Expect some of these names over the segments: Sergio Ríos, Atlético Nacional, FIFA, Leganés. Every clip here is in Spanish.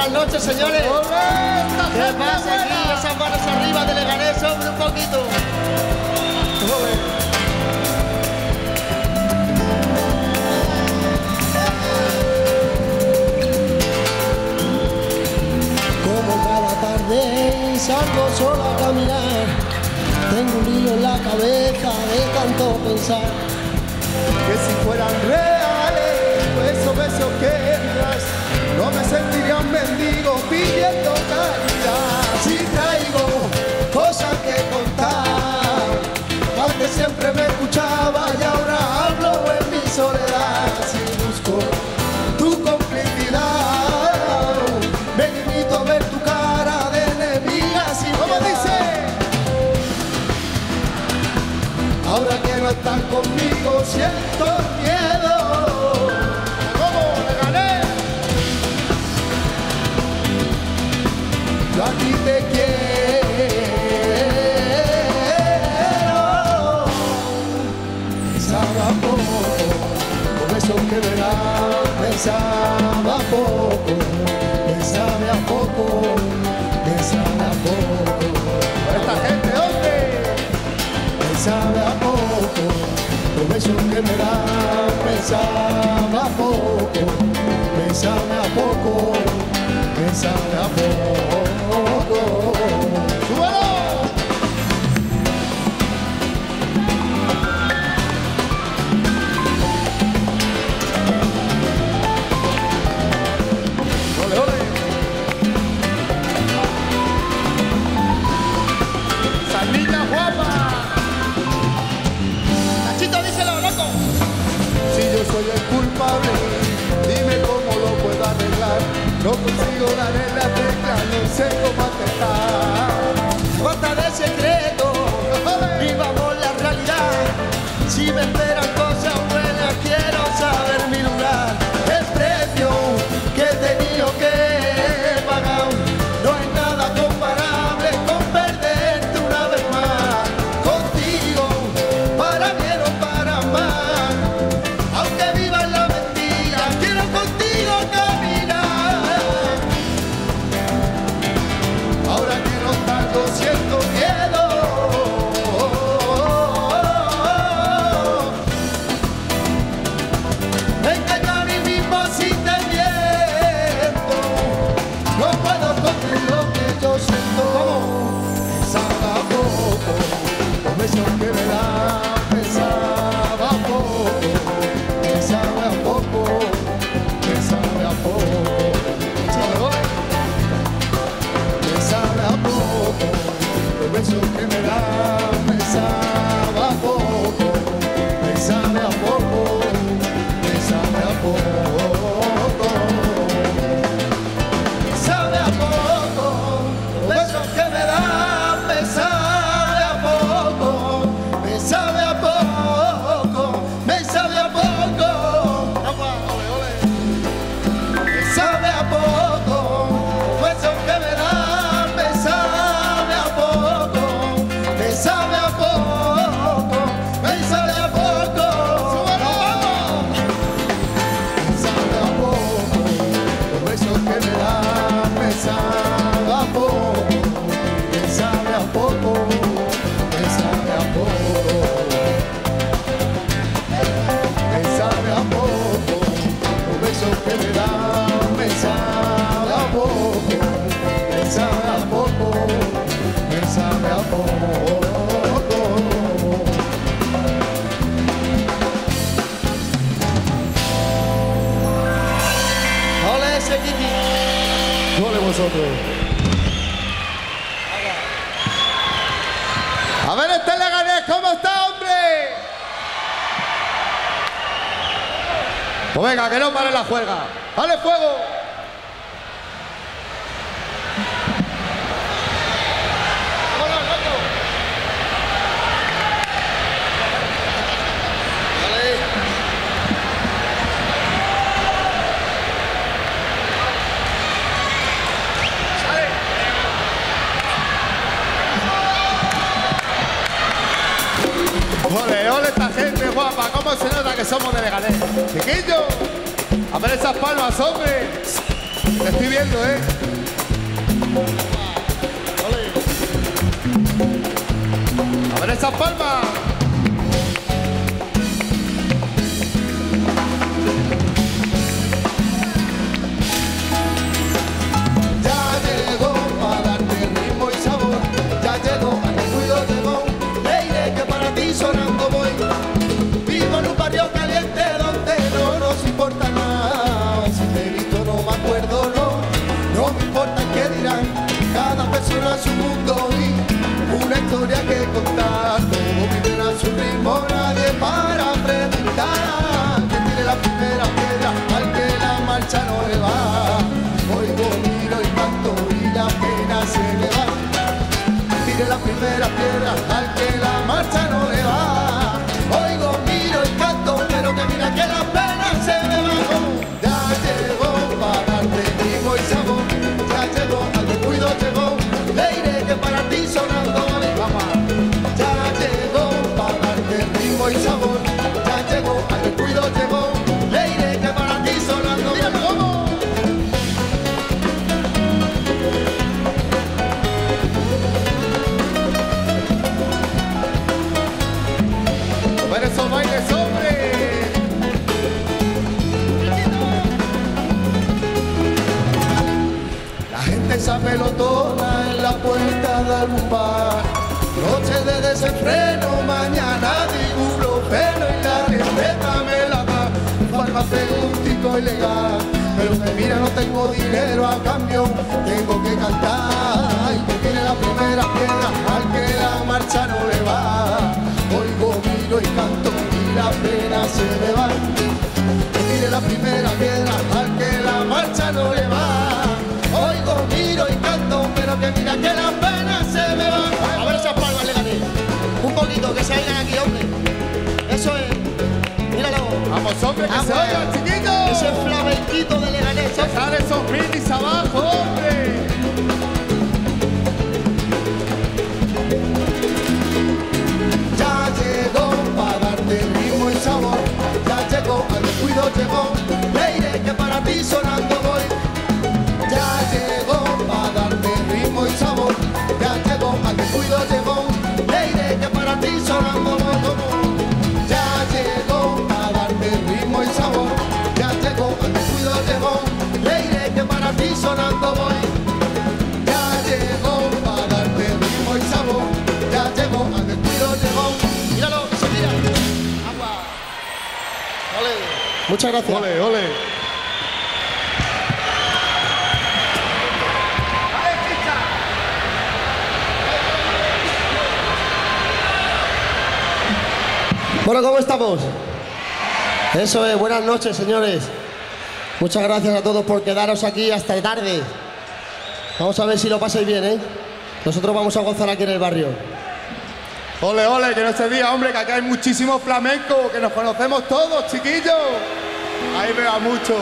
Buenas noches, señores. ¿Qué pasa aquí? Esas manos arriba de Leganés, hombre, un poquito. Como cada tarde salgo solo a caminar, tengo un hilo en la cabeza de tanto pensar, que si fueran reales esos besos que entras, no me sentiría un mendigo pidiendo caridad. Si traigo cosas que contar, antes siempre me escuchaba y ahora hablo en mi soledad. Si busco tu complicidad, me limito a ver tu cara de enemiga sin piedad. ¿Cómo dice? Ahora que no estás conmigo siento miedo. Yo a ti te quiero, pensaba poco, por eso que verás, pensaba poco, pensaba a poco, pensaba a poco. Por esta gente, hombre, pensaba poco, por eso que verás, pensaba poco, pensaba a poco, pensaba a poco. Soy el culpable, dime cómo lo puedo arreglar. No consigo darle la tecla, no sé cómo aceptar. Basta de secreto, vivamos la realidad. Si me esperan cosas buenas, quiero saber mi lugar. El precio que he tenido que pagar no es nada comparable con perderte una vez más. Contigo, para bien o para mal, siento miedo. Me engaño a mí mismo si te miento. No puedo contar lo que yo siento. Pensaba poco, por eso que me da. Pensaba poco, pensaba poco, pensaba poco, pensaba poco. El beso que me da, pensaba poco, pensaba poco, pensaba poco. El beso que me da, pensaba poco, pensaba poco, pensaba poco. El beso que me da. Sabe a poco, me sabe a poco. Me sabe a poco, por eso que me da. Me sabe a poco, me sabe a poco, me sabe a poco. Me sabe a poco, por eso que me da. Me sabe a poco, me sabe a poco, me sabe a poco. A ver, este Leganés, ¿cómo está, hombre? Pues venga, que no pare la juerga. ¡Dale fuego! Ole, ole esta gente guapa, cómo se nota que somos de Leganés. Chiquillo, a ver esas palmas, hombre. Te estoy viendo, ¿eh? ¡A ver esas palmas! A su mundo y una historia que contar, todos viven a su ritmo, nadie para preguntar, que tiene la primera piedra al que la marcha no le va, oigo, miro y canto y la pena se me va, tire la primera piedra al que la marcha no le va, oigo, miro y canto, pero que mira que la pena se me va, oh, ya llegó para darte ritmo y sabor, ya llegó, al descuido llegó. Y sabor, ya llegó, al descuido llegó, le iré que para ti sonando, mira cómo. Pero esos bailes, hombre. La gente se apelotona en la puerta de algún bar, noche de desenfreno, mañana digo. Pero y la receta me la da, un farmacéutico ilegal, pero que mira no tengo dinero a cambio, tengo que cantar, y que tiene la primera piedra al que la marcha no le va, oigo, miro y canto y la pena se me va, que tiene la primera piedra al que la marcha no le va, oigo, miro y canto, pero que mira que la pena se me va. A ver esas palmas, Leganés, un poquito que salgan aquí, hombre. Eso es, míralo. Vamos, hombre, que se oiga, chiquito. Ese flamenquito de Leganés. Sale esos brindis abajo, hombre. Ya llegó para darte el ritmo y sabor. Ya llegó, al descuido llegó. Le iré que para ti sonando voy. Ya llegó para darte el ritmo y sabor. Ya llegó, al descuido llegó. Le iré que para ti sonando voy. Sonando voy, ya llegó para darte ritmo y sabor, ya llegó, al descuido llegó, míralo, que se mira, agua, ole, muchas gracias, ole, ole. Bueno, ¿cómo estamos? Eso es, buenas noches, señores. Muchas gracias a todos por quedaros aquí hasta tarde. Vamos a ver si lo pasáis bien, ¿eh? Nosotros vamos a gozar aquí en el barrio. Ole, ole, que no se diga, hombre, que acá hay muchísimo flamenco, que nos conocemos todos, chiquillos. Ahí veo a muchos.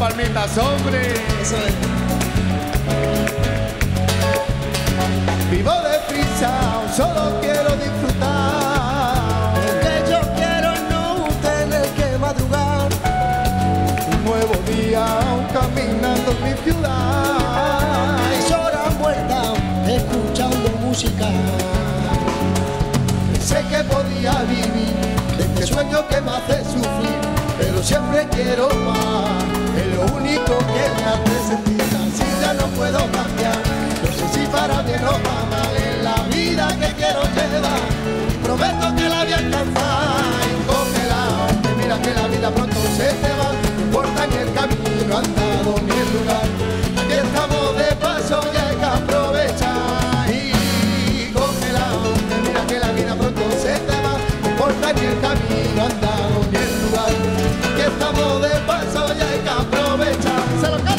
Palmitas, hombre. Eso es. Vivo deprisa, solo quiero disfrutar. Que yo quiero no tener que madrugar. Un nuevo día, caminando en mi ciudad. Es hora muerta, escuchando música. Pensé que podía vivir de este sueño que me hace sufrir, pero siempre quiero más. Es lo único que me hace sentir así, ya no puedo cambiar. No sé si para bien o para mal es la vida que quiero llevar. Y prometo que la voy a alcanzar. Y cógela, que mira que la vida pronto se te va. No importa ni el camino andado ni el lugar. Aquí estamos de paso y hay que aprovechar. Y cógela, que mira que la vida pronto se te va. No importa ni el camino andado ni el lugar. Aquí estamos de paso y hay que aprovechar. Se lo canto.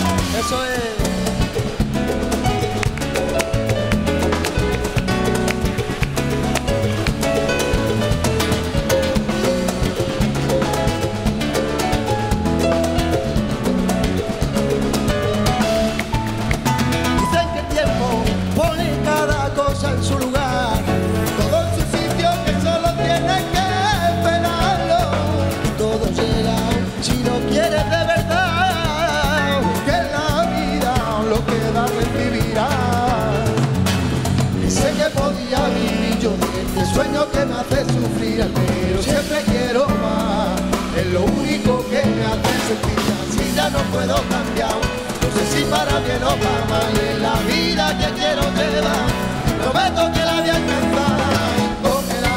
sueño que me hace sufrir, pero siempre quiero más. Es lo único que me hace sentir, así ya no puedo cambiar. No sé si para bien o para mal, es la vida que quiero llevar. Prometo que la voy a alcanzar. Cógela,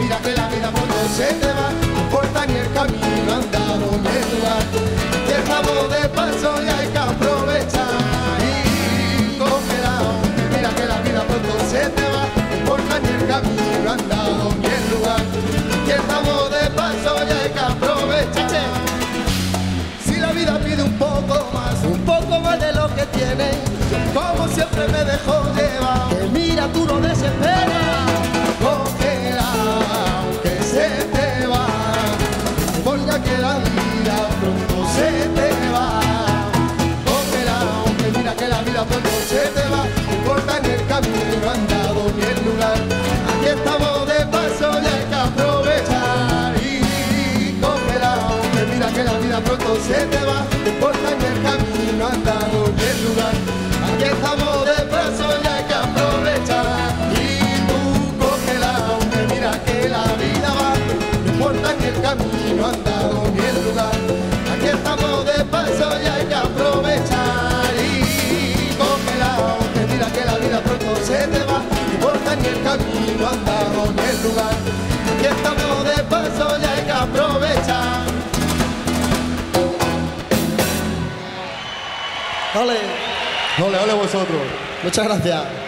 mira que la vida pronto se te va. No importa ni el camino andado, me va. Y estamos de paso y hay que aprovechar. Y cógela, mira que la vida pronto se te va. No importa ni el camino andado, me va. Y estamos de paso y hay que aprovechar. Si la vida pide un poco más de lo que tiene, como siempre me dejó llevar. Que mira, tú no desesperas, cógela, que se te va, porque que la vida pronto se te va. Cógela, que mira que la vida pronto se te va, no importa ni el camino andado ni el lugar. Aquí estamos de paso y hay que aprovechar. Y cógela, que mira que la vida pronto se te va, no importa ni el camino andado ni el lugar. Aquí estamos de paso y hay que aprovechar. Y tú cógela, que mira que la vida va, no importa que el camino andado ni el lugar. Aquí estamos de paso y hay que aprovechar. Y cógela, que mira que la vida pronto se te va, no importa ni el camino andado ni el lugar. Aquí estamos de paso y hay que aprovechar. Ole, ole, ole vosotros. Muchas gracias.